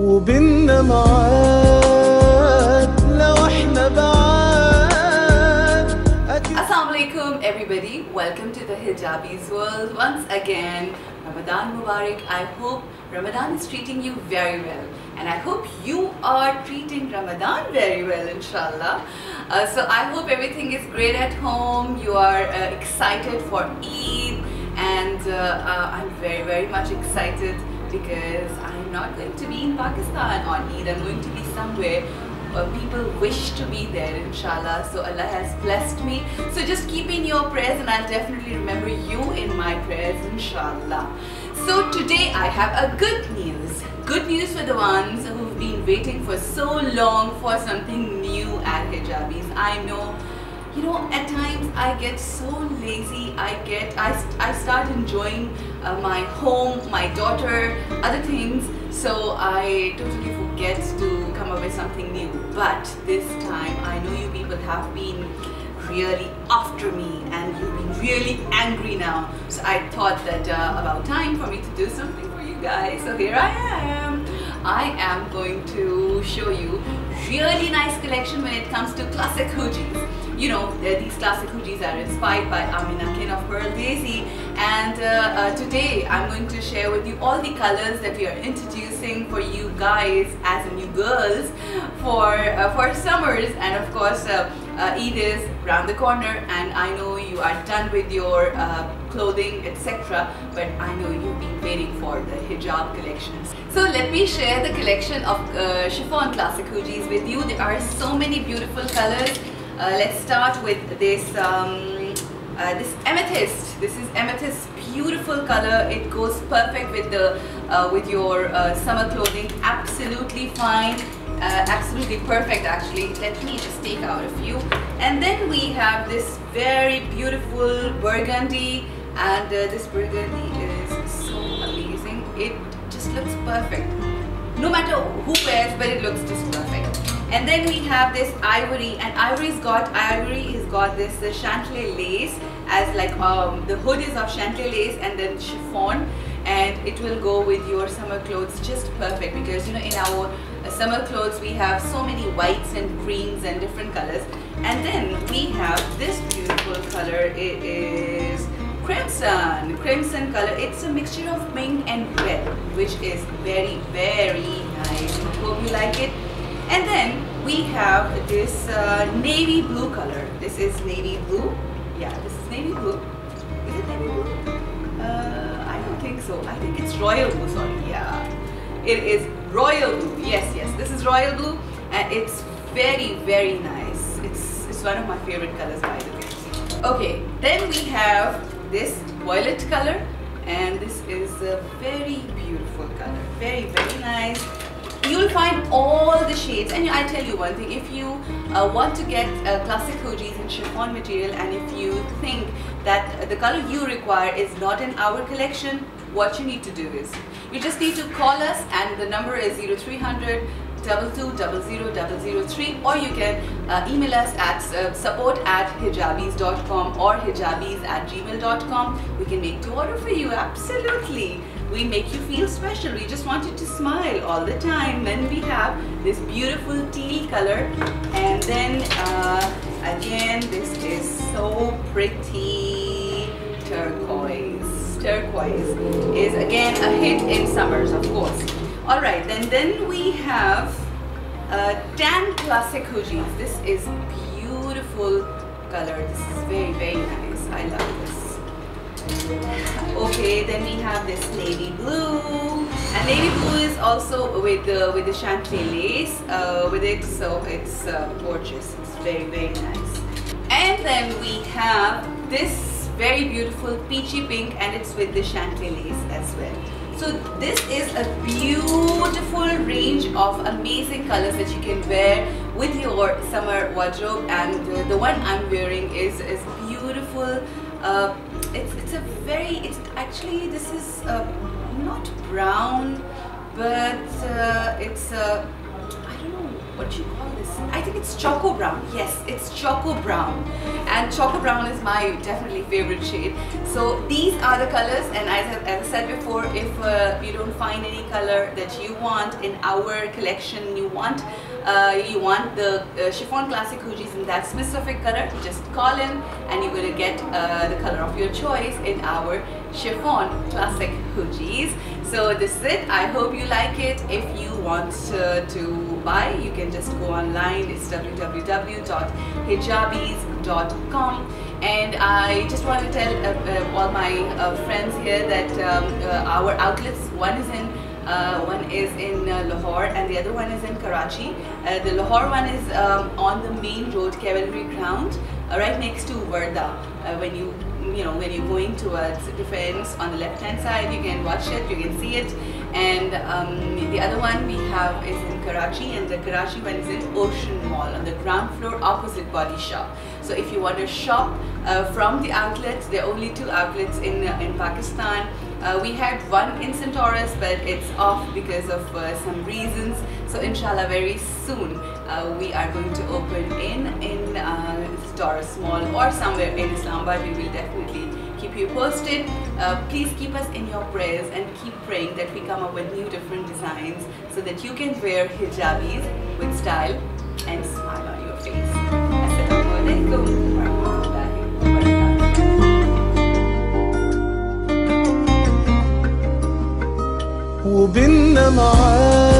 Assalamualaikum everybody, welcome to the Hijabeaze world once again. Ramadan Mubarak. I hope Ramadan is treating you very well, and I hope you are treating Ramadan very well, inshallah. So I hope everything is great at home, you are excited for Eid, and I'm very much excited because I'm not going to be in Pakistan on Eid. I'm going to be somewhere people wish to be there, inshallah. So Allah has blessed me. So just keep in your prayers, and I'll definitely remember you in my prayers, inshallah. So today I have a good news. Good news for the ones who've been waiting for so long for something new at Hijabeaze. I know, you know, at times I get so lazy. I start enjoying my home, my daughter, other things. So I totally forget to come up with something new. But this time I know you people have been really after me, and you've been really angry now. So I thought that about time for me to do something for you guys. So here I am. I am going to show you really nice collection when it comes to classic Hoojeaze. You know, these classic Hoojeaze are inspired by Amina Khan of Girl Desi, and today I'm going to share with you all the colors that we are introducing for you guys as new girls for summers, and of course Eid is around the corner, and I know you are done with your clothing, etc. But I know you've been waiting for the hijab collections. So let me share the collection of chiffon classic Hoojeaze with you. There are so many beautiful colors. Let's start with this this amethyst. This is amethyst, beautiful color. It goes perfect with the with your summer clothing. Absolutely fine. Absolutely perfect, actually. Let me just take out a few. And then we have this very beautiful burgundy, and this burgundy is so amazing. It just looks perfect no matter who wears, but it looks just perfect. And then we have this ivory, and ivory has got this Chantilly lace, as like the hood is of Chantilly lace and then chiffon, and it will go with your summer clothes just perfect, because you know, in our summer clothes we have so many whites and greens and different colors. And then we have this beautiful color. It is crimson color. It's a mixture of pink and red, which is very nice. Hope you like it. And then we have this navy blue color. This is navy blue. Yeah, this is navy blue. Is it navy blue? I don't think so. I think it's royal blue. Sorry. Yeah, it is royal blue. Yes, this is royal blue, and it's very nice. It's one of my favorite colors, by the way. Okay, then we have this violet color, and this is a very beautiful color. Very nice. You'll find all the shades, and I tell you one thing, if you want to get classic Hoojeaze in chiffon material, and if you think that the color you require is not in our collection, what you need to do is you just need to call us, and the number is 0300 22 000 003, or you can email us at support@hijabeaze.com or hijabeaze@gmail.com. We can make to order for you. Absolutely, we make you feel special. We just want you to smile all the time. Then we have this beautiful teal color, and then again, this is so pretty, turquoise. Turquoise is again a hit in summers, of course. Alright, then we have tan classic Hoojeaze. This is beautiful color. This is very nice. I love this. Okay, then we have this navy blue, and navy blue is also with the Chantilly lace with it, so it's gorgeous. It's very nice. And then we have this very beautiful peachy pink, and it's with the Chantilly lace as well. So this is a beautiful range of amazing colors that you can wear with your summer wardrobe, and the one I'm wearing is beautiful. It's a very, it's actually, this is not brown, but it's a, I don't know what do you call this? I think it's choco brown. Yes, it's choco brown. And choco brown is my definitely favorite shade. So these are the colors, and as I said before, if you don't find any color that you want in our collection, you want the chiffon classic Hoojeaze in that specific color, just call in and you're going to get the color of your choice in our chiffon classic Hoojeaze. So this is it. I hope you like it. If you want to buy, you can just go online. It's www.hijabeaze.com. And I just want to tell all my friends here that our outlets, one is in Lahore and the other one is in Karachi. The Lahore one is on the main road, Cavalry Ground, right next to Warda. When you're going towards defense, on the left-hand side, you can watch it, you can see it. And the other one we have is in Karachi, and the Karachi one is in Ocean Mall on the ground floor opposite Body Shop. So if you want to shop from the outlets, there are only two outlets in Pakistan. We had one in Centaurus, but it's off because of some reasons. So inshallah, very soon we are going to open in Centaurus Mall or somewhere in Islamabad. We will definitely keep you posted. Please keep us in your prayers and keep praying that we come up with new different designs so that you can wear hijabis with style and smile on your face. Assalamu alaikum. وبيننا معاك